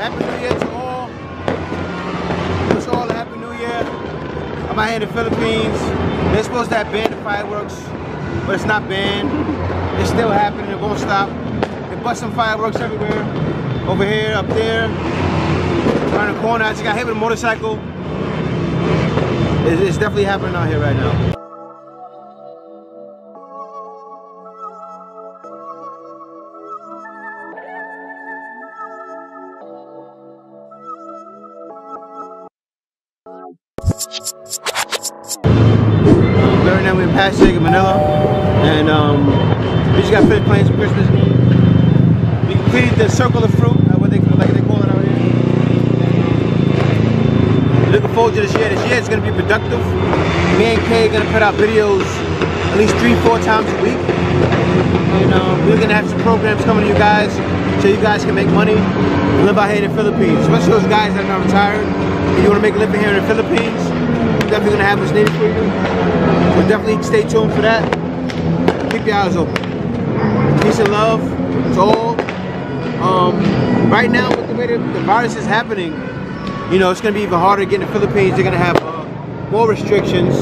Happy New Year to all. Wish all a Happy New Year. I'm out here in the Philippines. They're supposed to have banned the fireworks, but it's not banned. It's still happening. It won't stop. They bust some fireworks everywhere. Over here, up there, around the corner. I just got hit with a motorcycle. It's definitely happening out here right now. Right now we're in Pasig in Manila, and we just got finished playing some Christmas. We completed the circle of fruit, what they call it out here. Looking forward to this year. This year is going to be productive. Me and Kay are going to put out videos at least 3-4 times a week. And we're going to have some programs coming to you guys, so you guys can make money and live out here in the Philippines. Especially those guys that are not retired. If you want to make a living here in the Philippines, we're definitely going to have what's needed for you. But definitely stay tuned for that. Keep your eyes open. Peace and love to all. Right now, with the way the virus is happening, you know, it's going to be even harder to get in the Philippines. They're going to have more restrictions.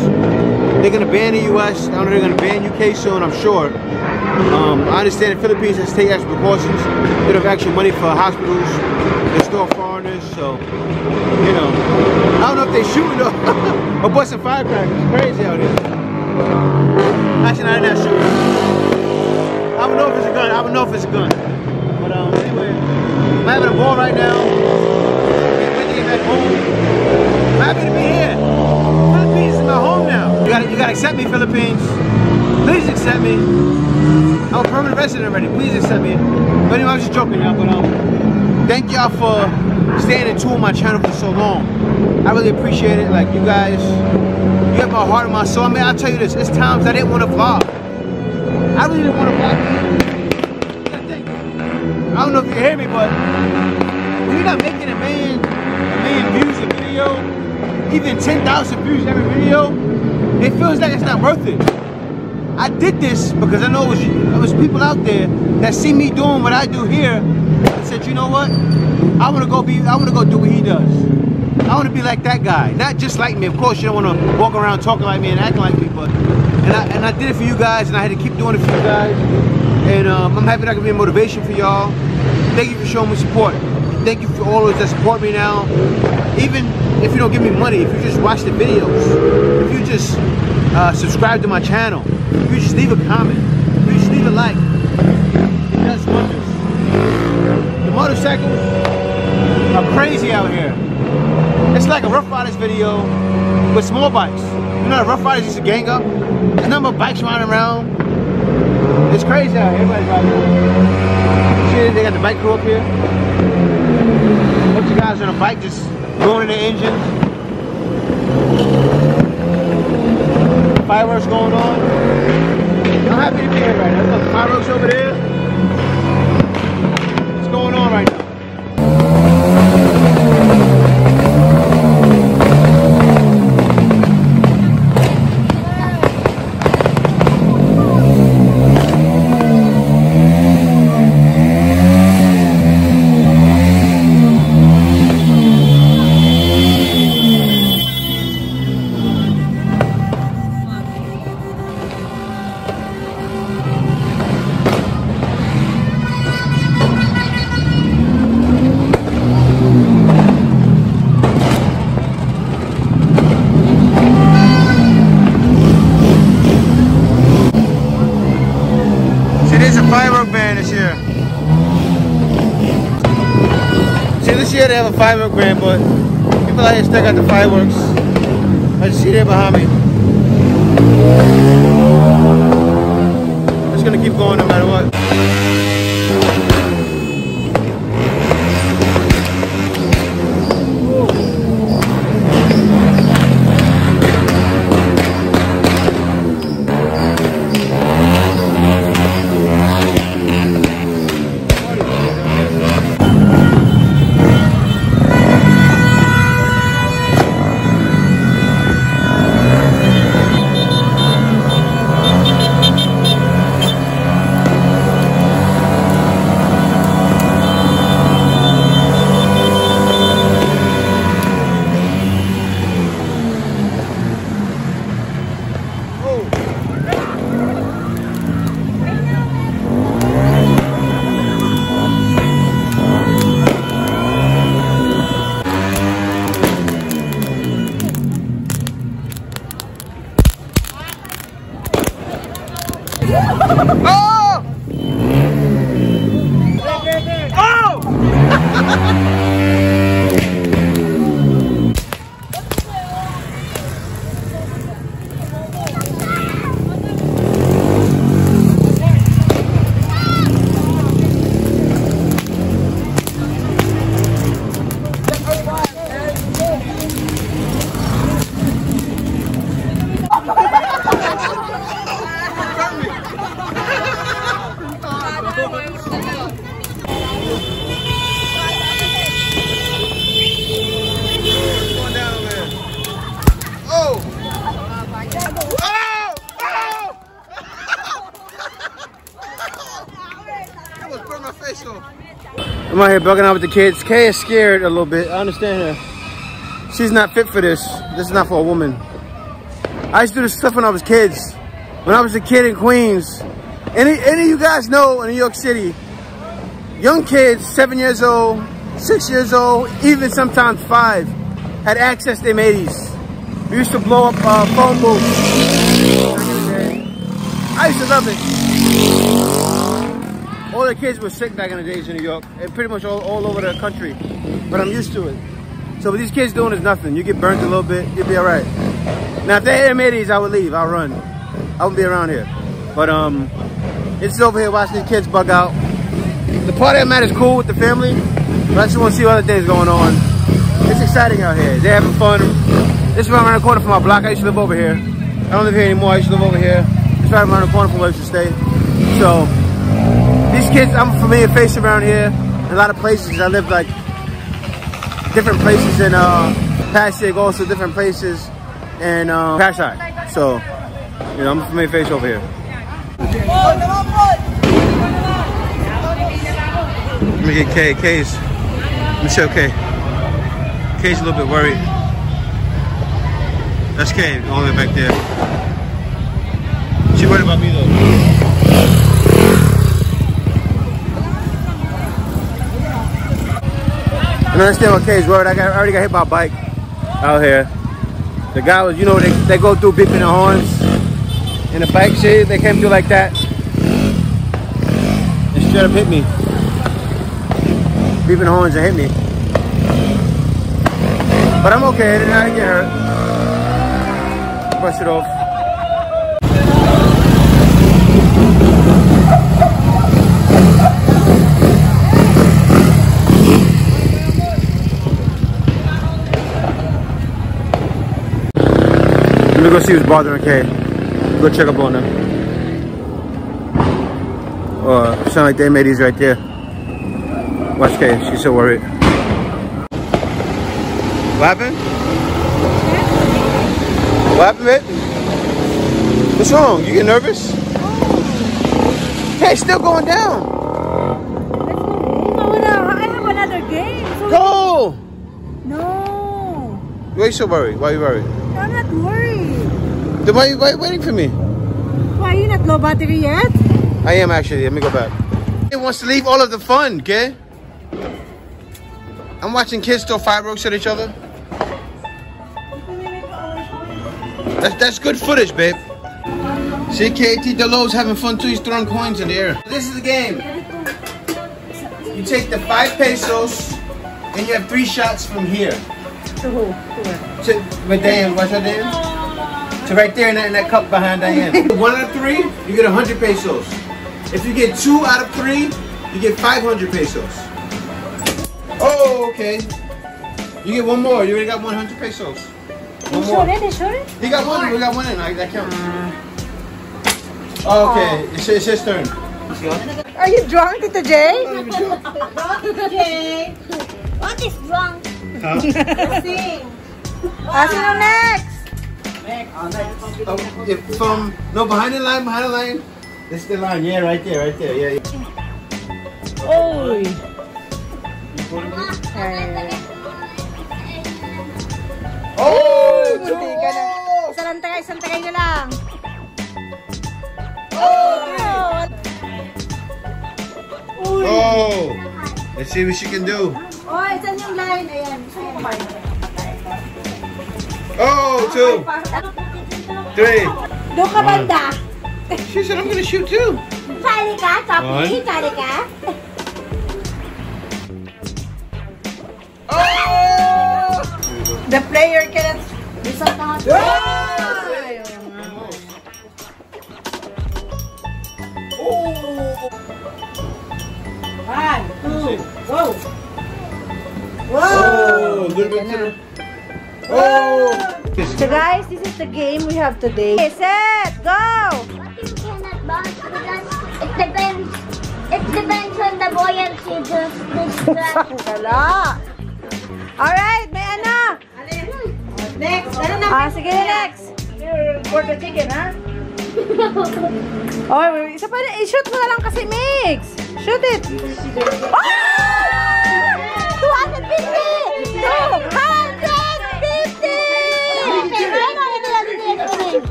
They're going to ban the U.S. I don't know, they're going to ban U.K. soon, I'm sure. I understand the Philippines has taken extra precautions. They don't have extra money for hospitals. They store foreigners, so, you know. I don't know if they're shooting or busting firecrackers. It's crazy out here. Actually, I didn't have shooting. I don't know if it's a gun. I don't know if it's a gun. But anyway, I'm having a ball right now. I'm ready to get back home. I'm happy to be here. Philippines is my home now. You gotta accept me, Philippines. Please accept me. I'm a permanent resident already. Please accept me. But anyway, I was just joking now. But thank y'all for staying in tune with my channel for so long. I really appreciate it. Like, you guys. You have my heart and my soul. I mean, I'll tell you this, it's times I didn't want to vlog. I really didn't want to vlog. I don't know if you hear me, but when you're not making a million views a video, even 10,000 views every video, it feels like it's not worth it. I did this because I know there was people out there that see me doing what I do here and said, you know what? I wanna go do what he does. I want to be like that guy, not just like me. Of course, you don't want to walk around talking like me and acting like me, but and I did it for you guys, and I had to keep doing it for you guys. And I'm happy that I can be a motivation for y'all. Thank you for showing me support. Thank you for all those that support me now. Even if you don't give me money, if you just watch the videos, if you just subscribe to my channel, if you just leave a comment, if you just leave a like, that's wonders. The motorcycles are crazy out here. It's like a Rough Riders video with small bikes. You know, the Rough Riders used to gang up. There's a number of bikes riding around. It's crazy out here. Everybody's riding around. Shit, they got the bike crew up here. A bunch of guys on a bike just going in their engines. Fireworks going on. I'm happy to be here right now. Look, fireworks over there. What's going on right now? They have a firework grant, but people out here stuck at the fireworks. I just see there behind me. It's gonna keep going no matter what. I'm out here bugging out with the kids. Kay is scared a little bit. I understand her. She's not fit for this. This is not for a woman. I used to do this stuff when I was kids. When I was a kid in Queens. Any of you guys know in New York City, young kids, 7 years old, 6 years old, even sometimes 5, had access to M80s. We used to blow up phone booths. I used to love it. All the kids were sick back in the days in New York, and pretty much all over the country, but I'm used to it. So what these kids doing is nothing. You get burnt a little bit, you'll be all right. Now, if they had M80s, I would leave, I'll run. I wouldn't be around here. But it's over here watching these kids bug out. The party I'm at is cool with the family, but I just want to see other things going on. It's exciting out here. They're having fun. This is right around the corner from my block. I used to live over here. I don't live here anymore. I used to live over here. It's right around the corner from where I used to stay. So these kids, I'm a familiar face around here. A lot of places. I live like different places in Pasig, also different places in Pasig. So, you know, I'm a familiar face over here. Let me get Kay. Kay's. Let me show Kay. Kay's a little bit worried. That's Kay, all the way back there. She worried about me though. I don't understand what Kay's worried. I already got hit by a bike out here. The guy was, you know, they go through beeping the horns and the bike shit. They came through like that. They straight up hit me. Beeping horns and hit me. But I'm okay, I did not get hurt. Brush it off. Let me go see who's bothering Kay. Go check up on them. Sound like the M80s right there. Watch Kay, she's so worried. What happened? What happened, babe? What's wrong? You get nervous? Hey, still going down. I have another game. So go! No. Why are you so worried? Why are you worried? I'm not worried. Then why are you waiting for me? Why are you not low battery yet? I am actually. Let me go back. It wants to leave all of the fun, okay? I'm watching kids throw fireworks at each other. That's good footage, babe. See, Katie Delos having fun too. He's throwing coins in the air. This is the game. You take the 5 pesos and you have 3 shots from here. To Diane, watch that, Diane? To right there in that cup behind Diane. 1 out of 3, you get 100 pesos. If you get 2 out of 3, you get 500 pesos. Oh, okay. You get one more. You already got 100 pesos. One more. He got one. We got one in. I count. Okay, it's his turn. Are you drunk today? I'm not even drunk today. What is drunk? Huh? Nothing. Ask him next. Next. Oh, if no, behind the line. This is the line. Yeah, right there. Yeah. Oh. Oh! Isang tagay na lang. Oh! Oh! Let's see what she can do. Oh, isan yung line. Ayan. Oh, 2. 3. Doon ka banda. She said, I'm gonna shoot too. Sali ka, copy. Sali ka. The player cannot result on it. Oh! 1, 2, go! Whoa! Oh! So guys, this is the game we have today. Okay, set, go! What you cannot bounce because it depends. It depends on the boy and she just distracts. Alright, may ano? Next, ano na? Ah, sige, next. For the chicken, ha? Oh, isa pa, i-shoot mo na lang kasi, Mix. Shoot it. Oh!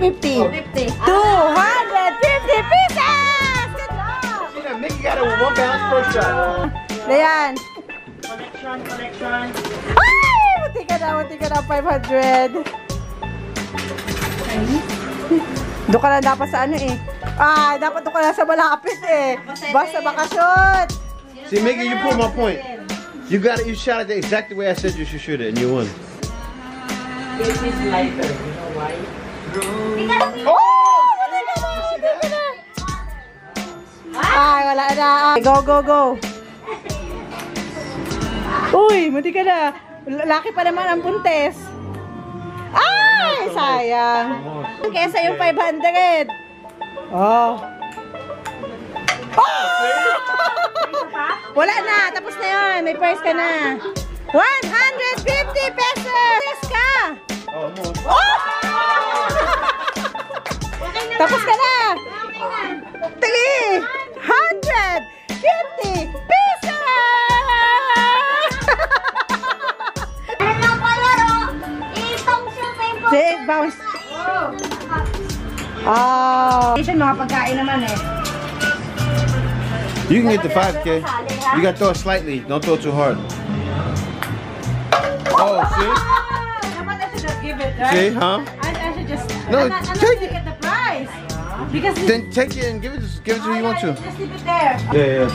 250. 250 pesos! Good luck! You know, Nikki got a 1 pound first shot. Dayan. Collection. Ay! Munti ka na. 500. Doon ka na dapat sa ano eh. Ah, dapat doon ka na sa malapit eh. Basta makashot. See, Mickey, you put my point. You got it. You shot it exactly the way I said you should shoot it, and you won. This is lighter. You know why? Oh! Wala na. Ay, wala na. Go. Uy, munti ka na. Laki pa naman ang puntes. Ay, sayang. Kesa yung 500. Oh. Wala na, tapos na yun. May price ka na. 150 pesos! Yes ka! Oh! Tapos ka na! 350 pesos! Ano palaro? Itong shopping po. Take bounce. Oh. Mga pagkain naman eh. You can get the 5K. You gotta throw it slightly. Don't throw it too hard. Oh, see? I should give it, right? See, huh? I should just... No, take it. Get the prize. Because then take it and give it to who you want to. Just leave it there. Yeah.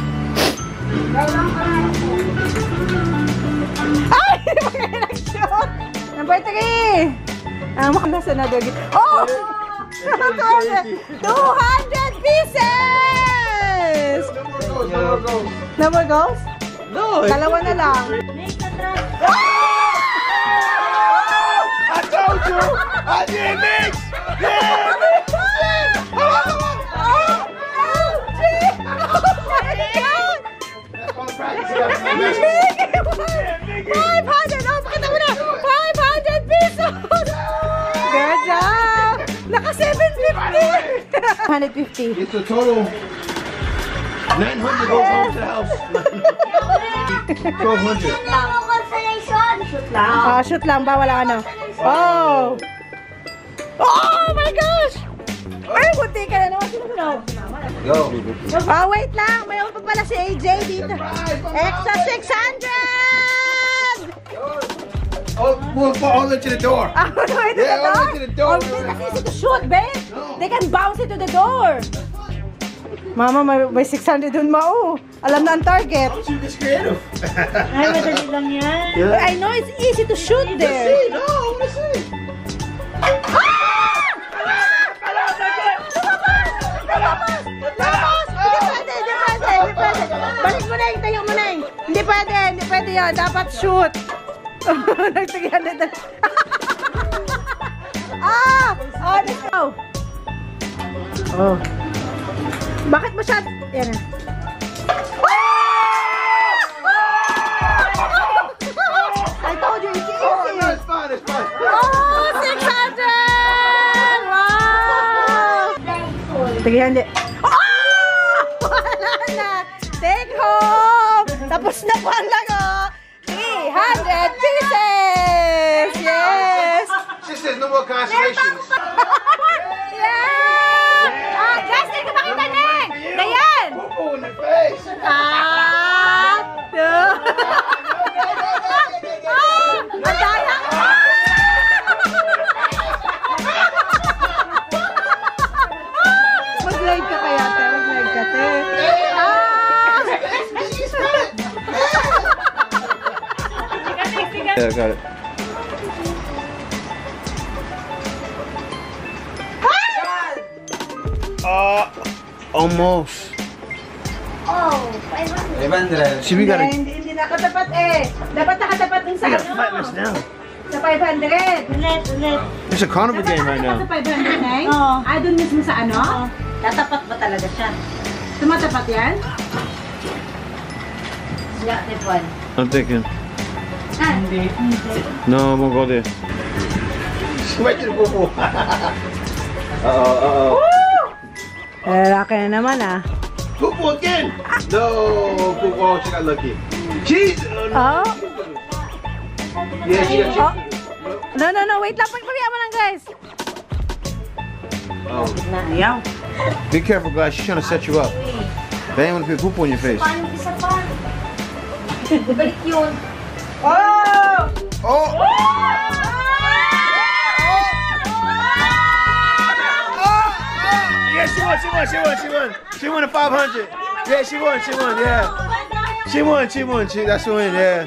Ay! Mag-election! Number 3! Mukhang nasa another gift. Oh! 200 pieces! No more goals? No. Dalawa na lang. I told you! I didn't mix! Yeah! Oh my god! That's all practice. Oh, pakita mo na! 500 pesos! Good job! Naka 750! 150. It's a total... 900 goes home to the house. 1200. Shoot lang. Bawal ano. Oh. Oh my gosh. Ay, buti ka na naman. Sinusunog. Oh, wait lang. Mayroon pa pala si AJ dito. Extra 600. Oh, I'll let you to the door. Yeah, I'll let you to the door. Oh, it's easy to shoot, babe. They can bounce it to the door. Mama, may 600 dun mao. Alam na ang target. Don't shoot this creative. Ay, madali lang yan. But I know it's easy to shoot there. No, I'm gonna see. Hindi pwede. Balik mo na yung tayo mo na yung. Hindi pwede yun. Dapat shoot. Nagtagyan na. Oh, oh. Bakit mo siya? Yan na. I told you, it's easy. Oh, it's fine. Oh, 600! Wow! Sige, hindi. Oh! Wala na! Take home! Tapos na po ang lago! 300 pieces! Yes! She says no more consolations. Yeah! Ah, Justin, kapakita na! Dayan! Woo-woo in the face! Ah! Two! Ah! Ang daya! Mag-live ka kaya, te. Ah! Yeah, I got it. Almost. Oh, 500. Should we gotta... Hindi nakatapat eh. Dapat nakatapat din sa ano. Sa 500. Ulit. It's a carnival game right now. Dapat nakatapat sa 500 na eh. Ah, dun mismo sa ano? Tatapat ba talaga siya? Tumatapat yan? Yeah, that one. I'm taking. Hindi. No, I'm gonna go there. Sweat it, Bobo. Uh-oh. Lalaki na naman ah. Poo-poo again! No! Poo-poo, she got lucky. Jesus! Oh? Yeah, she got lucky. No, wait lang. Pagpalihan mo lang, guys. Oh. Meow. Be careful, guys. She's trying to set you up. They ain't want to put poop on your face. Oh! Oh! She won a 500. Yeah, she won, yeah. She won, that's the win, yeah.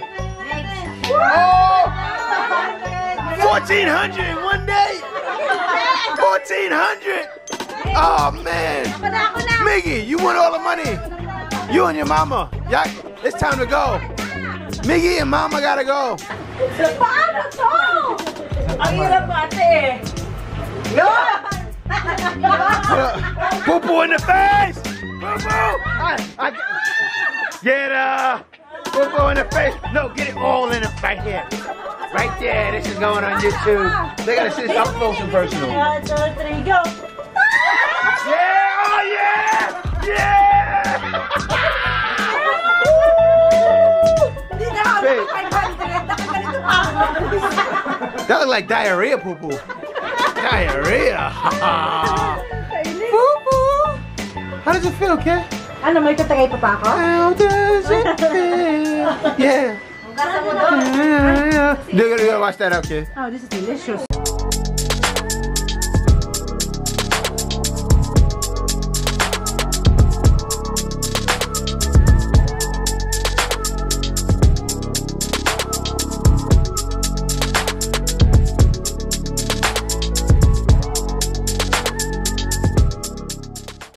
1,400 in one day! 1,400! Oh, man! Miggy, you won all the money. You and your mama. Y'all, it's time to go. Miggy and mama gotta go. Poo-poo in the face! Poo-poo! Get up! Poo-poo in the face! No, get it all in the right here. Right there, this is going on YouTube. They gotta see this up close and personal. 1, 2, 3, go! Yeah! Oh yeah! Yeah! That look like diarrhea poo-poo. Diarrhea! Poo-poo! How does it feel, Kay? Ano, may katagay pa pa ako? How does it feel? Yeah. You gotta watch that out, Kay. Oh, this is delicious.